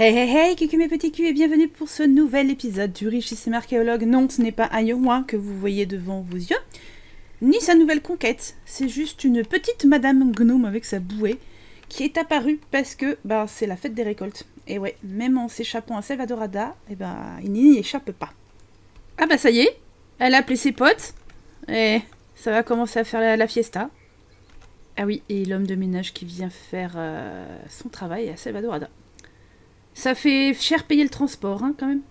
Hey hey hey, coucou mes petits culs et bienvenue pour ce nouvel épisode du Richissime Archéologue. Non, ce n'est pas Ayo-Moi que vous voyez devant vos yeux, ni sa nouvelle conquête. C'est juste une petite madame gnome avec sa bouée qui est apparue parce que c'est la fête des récoltes. Et ouais, même en s'échappant à Selvadorada, il n'y échappe pas. Ah bah ça y est, elle a appelé ses potes et ça va commencer à faire la fiesta. Ah oui, et l'homme de ménage qui vient faire son travail à Selvadorada. Ça fait cher payer le transport, hein, quand même.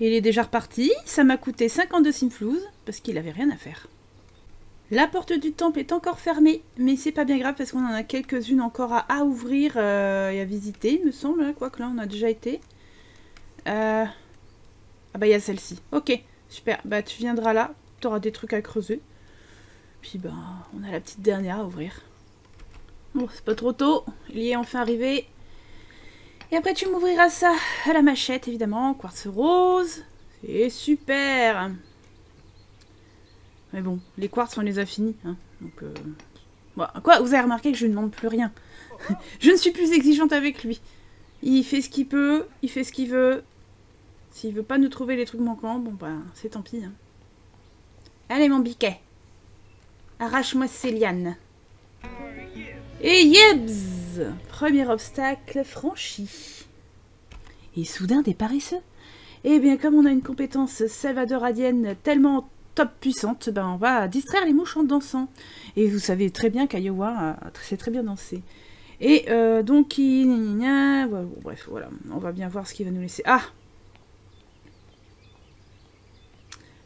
Il est déjà reparti. Ça m'a coûté 52 simflouzes, parce qu'il n'avait rien à faire. La porte du temple est encore fermée, mais c'est pas bien grave, parce qu'on en a quelques-unes encore à ouvrir et à visiter, il me semble. Quoique là, on a déjà été. Ah bah, il y a celle-ci. Ok, super. Bah, tu viendras là. Tu auras des trucs à creuser. Puis, on a la petite dernière à ouvrir. Bon, c'est pas trop tôt. Il y est enfin arrivé. Et après tu m'ouvriras ça à la machette, évidemment, quartz rose, c'est super. Mais bon, les quartz on les a finis, hein. Donc, quoi, vous avez remarqué que je ne demande plus rien. Je ne suis plus exigeante avec lui. Il fait ce qu'il peut, il fait ce qu'il veut. S'il veut pas nous trouver les trucs manquants, bon c'est tant pis, hein. Allez mon biquet, arrache-moi ces lianes. Et yebs! Premier obstacle franchi. Et soudain des paresseux. Et bien comme on a une compétence salvadoradienne tellement top puissante, on va distraire les mouches en dansant. Et vous savez très bien qu'Ayoha sait très bien danser. Et donc bref, voilà, on va bien voir ce qu'il va nous laisser. Ah,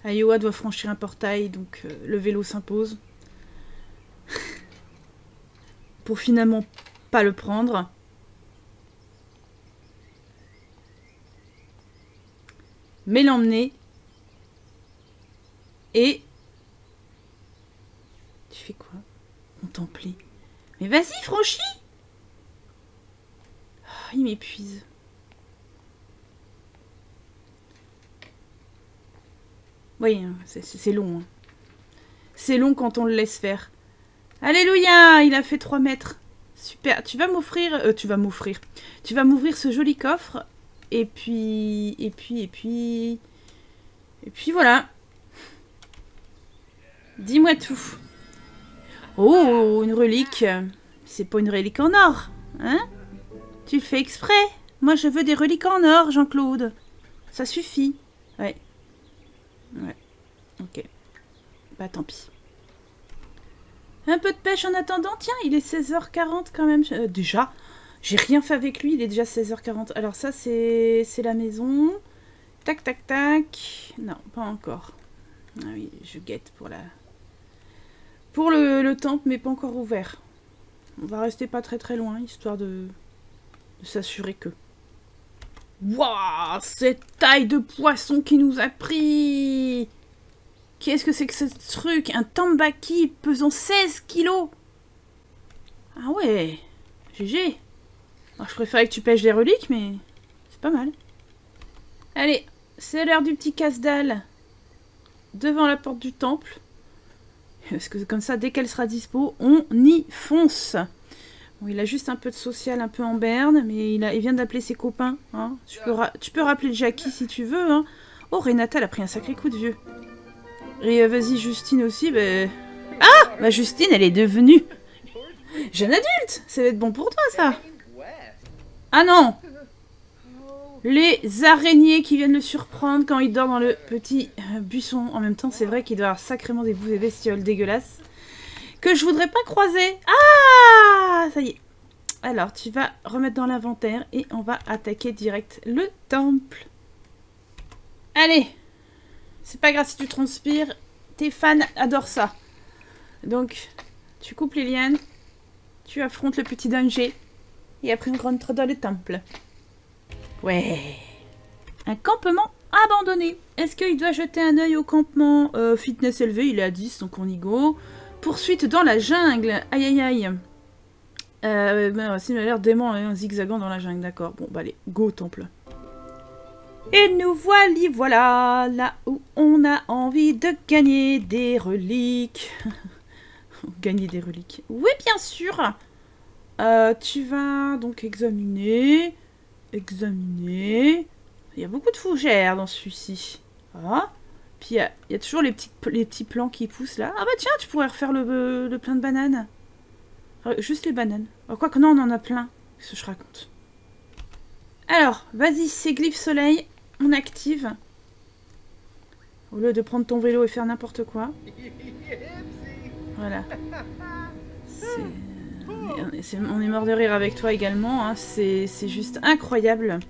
Ayoha doit franchir un portail, donc le vélo s'impose. Pour finalement pas le prendre. Mais l'emmener. Et... Tu fais quoi? Contempler. Mais vas-y, franchis! Oh, il m'épuise. Oui, c'est long. Hein. C'est long quand on le laisse faire. Alléluia! Il a fait 3 mètres. Super, tu vas m'offrir... Tu vas m'ouvrir ce joli coffre. Et puis... Et puis voilà. Dis-moi tout. Oh, une relique. C'est pas une relique en or, hein? Tu le fais exprès. Moi, je veux des reliques en or, Jean-Claude. Ça suffit. Ouais. Ouais. Ok. Bah, tant pis. Un peu de pêche en attendant. Tiens, il est 16h40 quand même. Déjà, j'ai rien fait avec lui. Il est déjà 16h40. Alors ça, c'est la maison. Tac, tac, tac. Non, pas encore. Ah oui, je guette pour la... Pour le temple, mais pas encore ouvert. On va rester pas très très loin, histoire de s'assurer que... Waouh, cette taille de poisson qui nous a pris! Qu'est-ce que c'est que ce truc? Un tambaki pesant 16 kilos! Ah ouais! GG! Alors, je préférais que tu pêches des reliques, mais c'est pas mal. Allez, c'est l'heure du petit casse-dalle devant la porte du temple. Parce que comme ça, dès qu'elle sera dispo, on y fonce. Bon, il a juste un peu de social, un peu en berne, mais il vient d'appeler ses copains. Hein. Tu peux rappeler Jackie si tu veux. Hein. Oh, Renata, elle a pris un sacré coup de vieux. Et vas-y, Justine aussi, Ah! Bah Justine, elle est devenue... jeune adulte! Ça va être bon pour toi, ça! Ah non! Les araignées qui viennent le surprendre quand il dort dans le petit buisson. En même temps, c'est vrai qu'il doit avoir sacrément des bestioles dégueulasses. Que je voudrais pas croiser! Ah! Ça y est. Alors, tu vas remettre dans l'inventaire et on va attaquer direct le temple. Allez! C'est pas grave si tu transpires, tes fans adorent ça. Donc, tu coupes les lianes, tu affrontes le petit danger, et après on rentre dans le temple. Ouais. Un campement abandonné. Est-ce qu'il doit jeter un œil au campement? Fitness élevé, il est à 10, donc on y go. Poursuite dans la jungle. Aïe aïe aïe. Il a l'air dément, hein, en zigzagant dans la jungle, d'accord. Bon, allez, go au temple. Et nous voilà, là où on a envie de gagner des reliques. Gagner des reliques. Oui, bien sûr. Tu vas donc examiner. examiner. Il y a beaucoup de fougères dans celui-ci. Ah. Puis il y a toujours les petits plants qui poussent là. Ah bah tiens, tu pourrais refaire le plein de bananes. Juste les bananes. Quoique non, on en a plein. Qu'est-ce que je raconte? Alors, vas-y, c'est Glyphe Soleil. On active. Au lieu de prendre ton vélo et faire n'importe quoi. Voilà. On est mort de rire avec toi également. Hein. C'est juste incroyable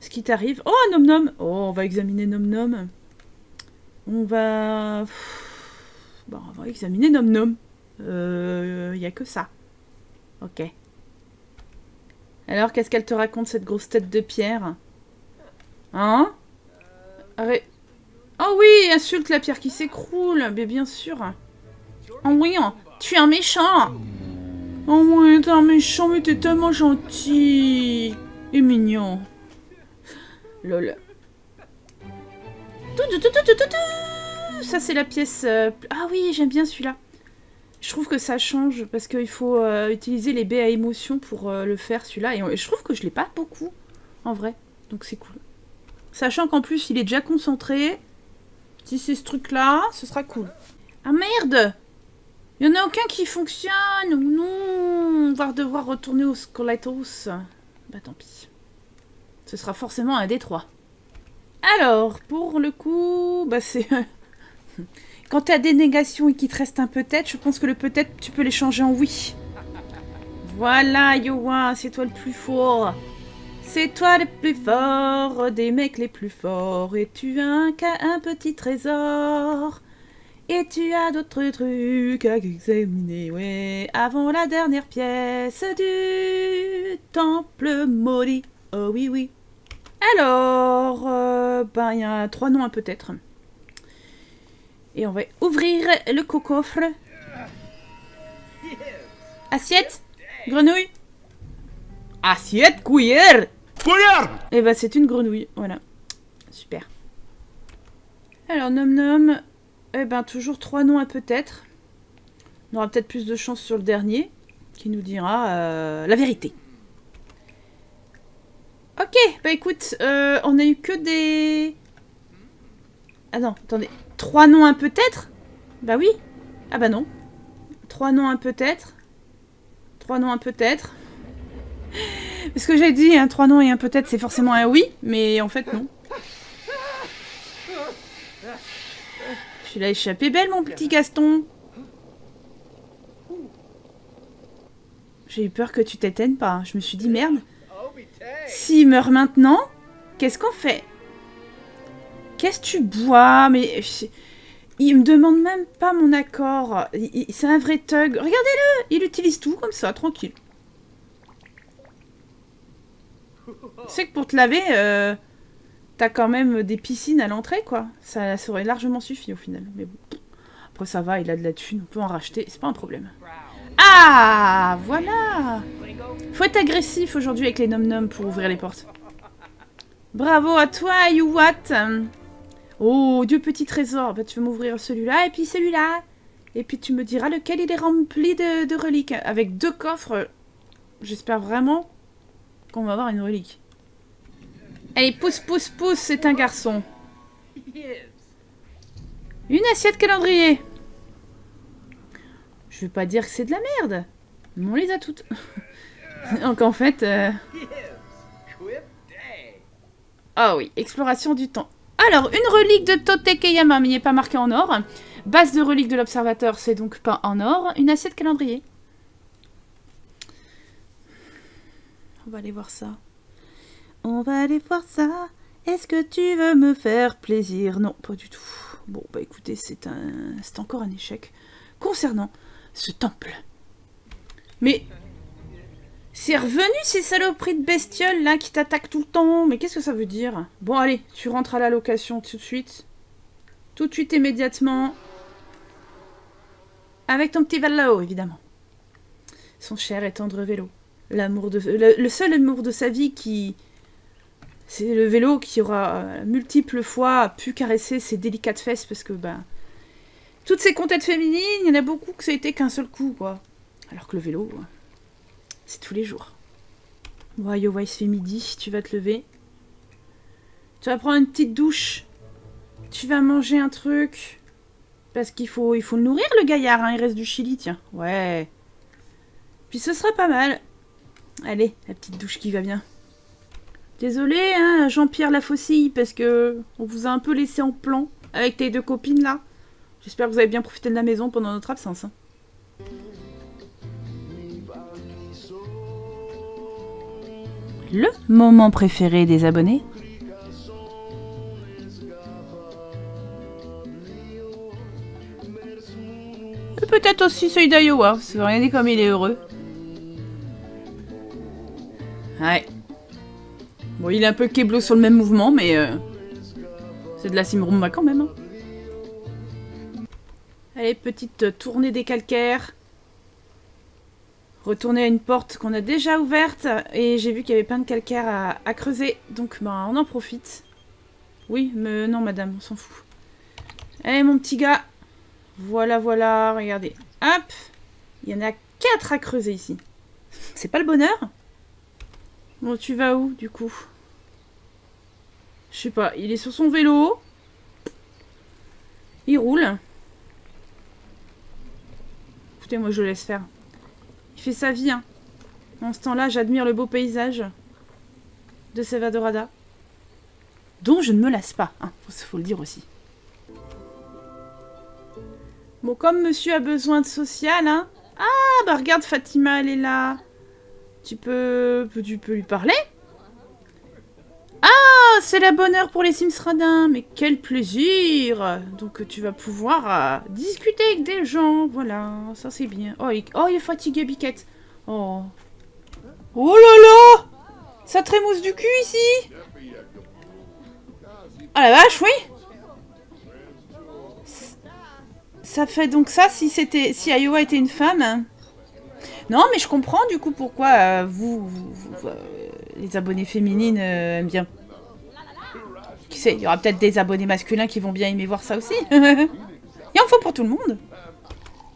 ce qui t'arrive. Oh, Nom Nom. Oh, on va examiner Nom Nom. Bon, on va examiner Nom Nom. Il n'y a que ça. Ok. Alors, qu'est-ce qu'elle te raconte, cette grosse tête de pierre? Hein? Oh oui, insulte la pierre qui s'écroule. Mais bien sûr. Oh oui, tu es un méchant. Oh oui, t'es un méchant, mais t'es tellement gentil. Et mignon. Lol. Ça, c'est la pièce... Ah oui, j'aime bien celui-là. Je trouve que ça change, parce qu'il faut utiliser les baies à émotion pour le faire, celui-là. Et je trouve que je l'ai pas beaucoup, en vrai. Donc c'est cool. Sachant qu'en plus, il est déjà concentré. Si c'est ce truc-là, ce sera cool. Ah merde! Il n'y en a aucun qui fonctionne! Non! On va devoir retourner au Skolatos. Bah tant pis. Ce sera forcément un détroit. Alors, pour le coup... Bah c'est... Quand tu as des négations et qu'il te reste un peut-être, je pense que le peut-être, tu peux les changer en oui. Voilà, Ayoha, c'est toi le plus fort. C'est toi le plus fort, des mecs les plus forts. Et tu as un petit trésor. Et tu as d'autres trucs à examiner, ouais. Avant la dernière pièce du temple maudit. Oh oui, oui. Alors, ben, il y a 3 noms à peut-être. Et on va ouvrir le coffre. Assiette, grenouille. Assiette, cuillère. Cuillère. Et bah c'est une grenouille, voilà. Super. Alors, Nom Nom. Eh ben toujours 3 noms à peut-être. On aura peut-être plus de chance sur le dernier. Qui nous dira la vérité. Ok, bah écoute, on a eu que des... Ah non, attendez. 3 noms un peut-être? Bah oui. Ah bah non. 3 noms un peut-être. 3 noms un peut-être. Parce que j'ai dit, hein, 3 noms et un peut-être, c'est forcément un oui, mais en fait non. Tu l'as échappé belle, mon petit Gaston. J'ai eu peur que tu t'éteignes pas. Je me suis dit, merde. S'il meurt maintenant, qu'est-ce qu'on fait? Qu'est-ce que tu bois? Mais il me demande même pas mon accord. C'est un vrai thug. Regardez-le, il utilise tout comme ça, tranquille. C'est que pour te laver, t'as quand même des piscines à l'entrée, quoi. Ça aurait largement suffi au final. Mais bon, après ça va, il a de la thune, on peut en racheter, c'est pas un problème. Ah, voilà. Faut être agressif aujourd'hui avec les Nom Nom pour ouvrir les portes. Bravo à toi, Ayoha. Oh, 2 petits trésors. Bah, tu vas m'ouvrir celui-là et puis celui-là. Et puis tu me diras lequel il est rempli de reliques. Avec 2 coffres, j'espère vraiment qu'on va avoir une relique. Allez, pousse, pousse, pousse, c'est un garçon. Une assiette calendrier. Je vais pas dire que c'est de la merde. Mais on les a toutes. Donc en fait... Ah oui, exploration du temps. Alors, une relique de Totekeiama, mais il n'est pas marqué en or. Base de relique de l'observateur, c'est donc pas en or. Une assiette calendrier. On va aller voir ça. On va aller voir ça. Est-ce que tu veux me faire plaisir? Non, pas du tout. Bon, bah écoutez, c'est encore un échec concernant ce temple. Mais... C'est revenu ces saloperies de bestioles là qui t'attaquent tout le temps. Mais qu'est-ce que ça veut dire? Bon allez, tu rentres à la location tout de suite. Tout de suite, immédiatement. Avec ton petit vélo, évidemment. Son cher et tendre vélo. L'amour de... Le seul amour de sa vie qui... C'est le vélo qui aura multiples fois pu caresser ses délicates fesses parce que bah... Toutes ces conquêtes féminines, il y en a beaucoup que ça a été qu'un seul coup quoi. Alors que le vélo... C'est tous les jours. Bon, Ayoha, il se fait midi, tu vas te lever. Tu vas prendre une petite douche. Tu vas manger un truc. Parce qu'il faut, le nourrir, le gaillard, hein. Il reste du chili, tiens. Ouais. Puis ce sera pas mal. Allez, la petite douche qui va bien. Désolé, hein, Jean-Pierre La Fossile, parce que on vous a un peu laissé en plan avec tes deux copines, là. J'espère que vous avez bien profité de la maison pendant notre absence. Hein. Le moment préféré des abonnés. Et peut-être aussi celui d'Ayoha, parce que regardez comme il est heureux. Ouais. Bon, il est un peu keblo sur le même mouvement, mais c'est de la simrumba quand même. Hein. Allez, petite tournée des calcaires. Retourner à une porte qu'on a déjà ouverte. Et j'ai vu qu'il y avait plein de calcaires à creuser. Donc, bah, on en profite. Oui, mais non, madame, on s'en fout. Allez, mon petit gars. Voilà, voilà, regardez. Hop, il y en a 4 à creuser ici. C'est pas le bonheur. Bon, tu vas où, du coup? Je sais pas, il est sur son vélo. Il roule. Écoutez, moi, je le laisse faire. Il fait sa vie, hein. En ce temps-là, j'admire le beau paysage de Selvadorada, dont je ne me lasse pas, hein. Faut le dire aussi. Bon, comme monsieur a besoin de social, hein. Ah, bah regarde, Fatima, elle est là. Tu peux lui parler? Ah, c'est la bonne heure pour les Sims radins. Mais quel plaisir! Donc tu vas pouvoir discuter avec des gens. Voilà, ça c'est bien. Oh, il est fatigué, Biquette. Oh. Oh là là! Ça trémousse du cul ici! Ah la vache, oui! Ça fait donc ça si Ayoha était une femme. Non, mais je comprends du coup pourquoi les abonnés féminines aiment bien. Qui sait, il y aura peut-être des abonnés masculins qui vont bien aimer voir ça aussi. Il en faut pour tout le monde.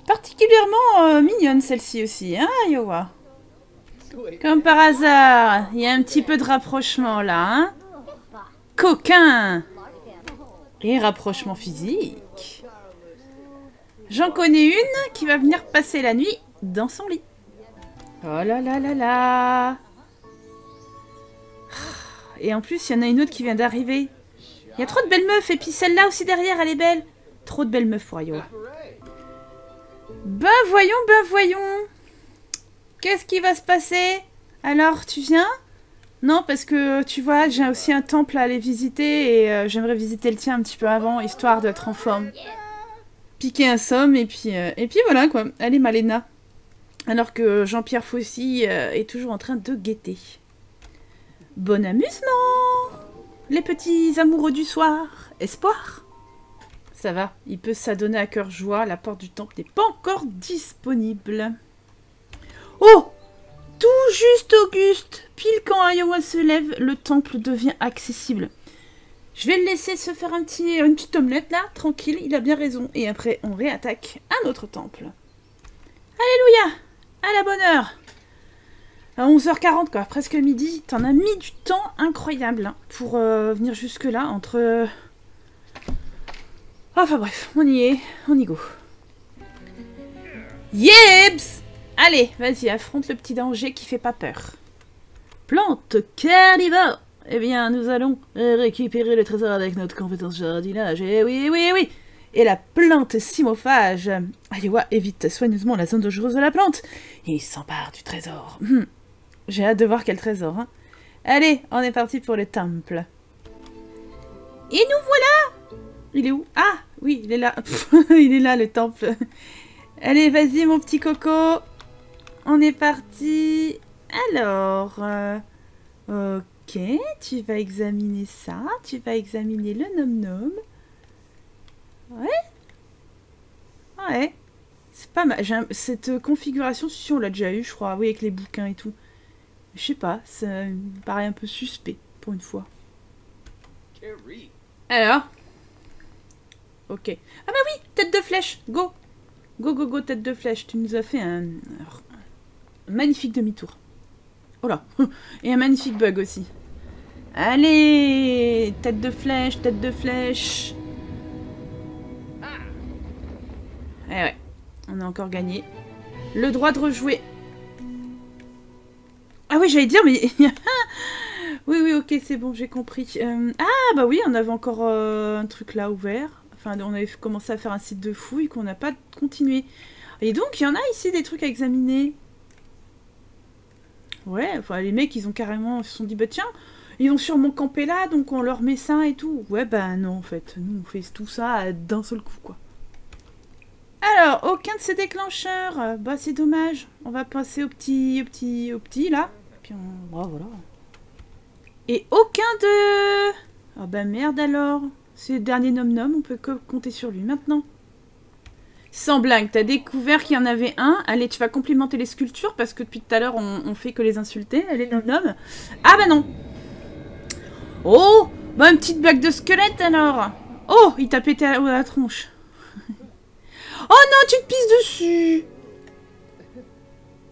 Particulièrement mignonne celle-ci aussi, hein, Ayoha? Comme par hasard, il y a un petit peu de rapprochement là, hein. Coquin. Et rapprochement physique. J'en connais une qui va venir passer la nuit dans son lit. Oh là là là là. Et en plus, il y en a une autre qui vient d'arriver. Il y a trop de belles meufs. Et puis celle-là aussi derrière, elle est belle. Trop de belles meufs pour Ayoha. Ben voyons, ben voyons. Qu'est-ce qui va se passer? Alors, tu viens? Non, parce que tu vois, j'ai aussi un temple à aller visiter. Et j'aimerais visiter le tien un petit peu avant, histoire d'être en forme. Piquer un somme, et puis voilà, quoi. Allez, Malena. Alors que Jean-Pierre Fossy est toujours en train de guetter. Bon amusement, les petits amoureux du soir. Espoir. Ça va, il peut s'adonner à cœur joie. La porte du temple n'est pas encore disponible. Oh, tout juste Auguste. Pile quand Ayoha se lève, le temple devient accessible. Je vais le laisser se faire une petite omelette là, tranquille, il a bien raison. Et après, on réattaque un autre temple. Alléluia! À la bonne heure! À 11h40, quoi, presque midi. T'en as mis du temps incroyable hein, pour venir jusque-là, entre... Enfin bref, on y est, on y go. Yeps! Allez, vas-y, affronte le petit danger qui fait pas peur. Plante carnivore! Eh bien, nous allons récupérer le trésor avec notre compétence jardinage. Et oui, oui, oui. Et la plante cymophage. Ayoha évite soigneusement la zone dangereuse de la plante. Et il s'empare du trésor. J'ai hâte de voir quel trésor. Hein. Allez, on est parti pour le temple. Et nous voilà. Il est où? Ah, oui, il est là. Il est là, le temple. Allez, vas-y, mon petit coco. On est parti. Alors... Ok, tu vas examiner ça, tu vas examiner le Nom Nom. Ouais. Ouais. C'est pas mal. Cette configuration, si on l'a déjà eu, je crois. Oui, avec les bouquins et tout. Je sais pas, ça me paraît un peu suspect, pour une fois. Alors. Ok. Ah bah oui, tête de flèche, go. Go, go, go, tête de flèche. Tu nous as fait un magnifique demi-tour. Oh là. Et un magnifique bug aussi. Allez, tête de flèche, tête de flèche. Eh ouais, on a encore gagné. Le droit de rejouer. Ah oui, j'allais dire, mais... oui, oui, ok, c'est bon, j'ai compris. Ah, bah oui, on avait encore un truc là ouvert. Enfin, on avait commencé à faire un site de fouilles qu'on n'a pas continué. Et donc, il y en a ici des trucs à examiner. Ouais, enfin, les mecs, ils ont carrément... Ils se sont dit, bah tiens, ils vont sûrement camper là, donc on leur met ça et tout. Ouais, bah non, en fait. Nous, on fait tout ça d'un seul coup, quoi. Alors, aucun de ces déclencheurs. Bah, c'est dommage. On va passer au petit, là. Puis on... Bah, voilà. Et aucun de... Ah bah merde alors. C'est le dernier Nom Nom, on peut compter sur lui maintenant. Sans blague, t'as découvert qu'il y en avait un. Allez, tu vas complimenter les sculptures parce que depuis tout à l'heure, on fait que les insulter. Allez, Nom Nom. Ah bah non. Oh, bah une petite blague de squelette alors. Oh, il t'a pété à la tronche. Oh non, tu te pisses dessus.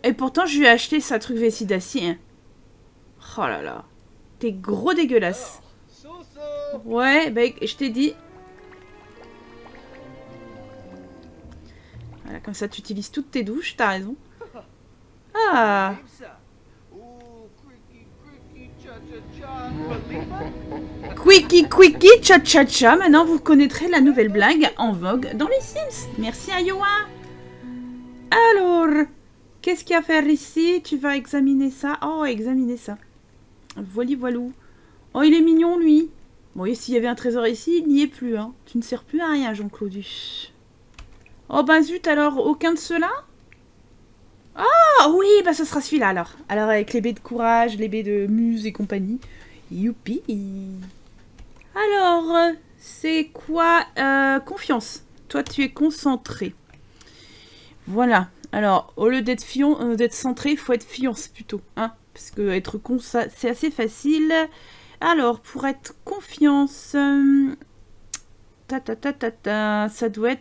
Et pourtant, je lui ai acheté sa truc vessie d'acier. Oh là là. T'es gros dégueulasse. Ouais, bah je t'ai dit. Voilà, comme ça tu utilises toutes tes douches, t'as raison. Ah. Quickie, quickie, cha cha cha. Maintenant vous connaîtrez la nouvelle blague en vogue dans les Sims. Merci Ayoha. Alors, qu'est-ce qu'il y a à faire ici? Tu vas examiner ça. Oh, examiner ça. Voili voilou. Oh, il est mignon, lui. Bon, et s'il y avait un trésor ici, il n'y est plus, hein. Tu ne sers plus à rien, Jean-Claude. Oh, bah zut, alors, aucun de ceux-là? Ah, oui, bah ce sera celui-là, alors. Alors, avec les baies de courage, les baies de muse et compagnie. Youpi. Alors, c'est quoi? Confiance. Toi, tu es concentré. Voilà. Alors, au lieu d'être centré, il faut être fiance, plutôt, hein. Parce que être con, c'est assez facile. Alors, pour être confiance, ça doit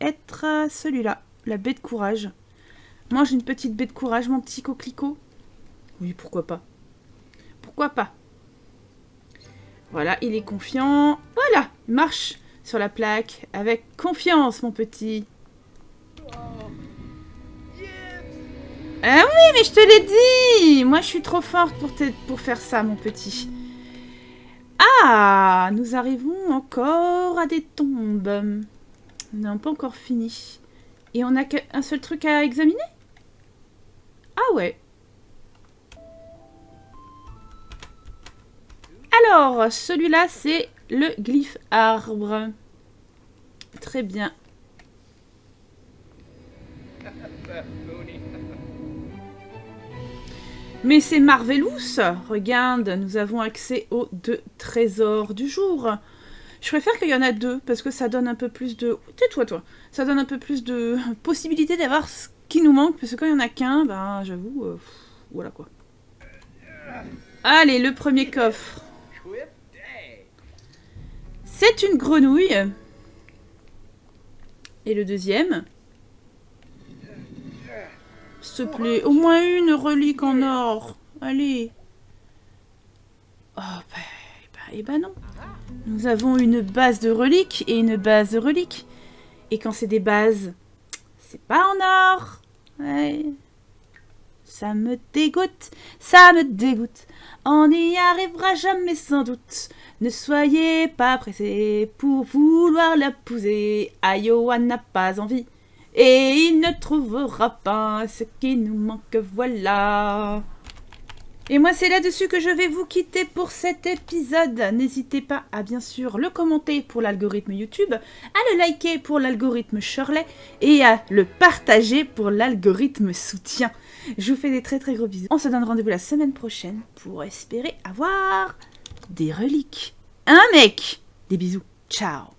être celui-là, la baie de courage. Mange une petite baie de courage, mon petit coquelicot. Oui, pourquoi pas. Pourquoi pas. Voilà, il est confiant. Voilà, marche sur la plaque avec confiance, mon petit. Ah oui, mais je te l'ai dit. Moi, je suis trop forte pour faire ça, mon petit. Ah, nous arrivons encore à des tombes. Nous n'avons pas encore fini. Et on n'a qu'un seul truc à examiner? Ah ouais. Alors, celui-là, c'est le glyphe arbre. Très bien. Mais c'est Marvelous. Regarde, nous avons accès aux deux trésors du jour. Je préfère qu'il y en a deux, parce que ça donne un peu plus de... Tais-toi, toi. Ça donne un peu plus de possibilité d'avoir ce qui nous manque, parce que quand il n'y en a qu'un, ben, j'avoue, voilà quoi. Allez, le premier coffre. C'est une grenouille. Et le deuxième... S'il te plaît, au moins une relique en or. Allez. Oh, bah non. Nous avons une base de reliques et une base de reliques. Et quand c'est des bases, c'est pas en or. Ouais. Ça me dégoûte, ça me dégoûte. On n'y arrivera jamais sans doute. Ne soyez pas pressés pour vouloir la poser. Ayoha n'a pas envie. Et il ne trouvera pas ce qui nous manque, voilà. Et moi, c'est là-dessus que je vais vous quitter pour cet épisode. N'hésitez pas à, bien sûr, le commenter pour l'algorithme YouTube, à le liker pour l'algorithme Shirley et à le partager pour l'algorithme soutien. Je vous fais des très très gros bisous. On se donne rendez-vous la semaine prochaine pour espérer avoir des reliques. Hein, mec? Des bisous. Ciao.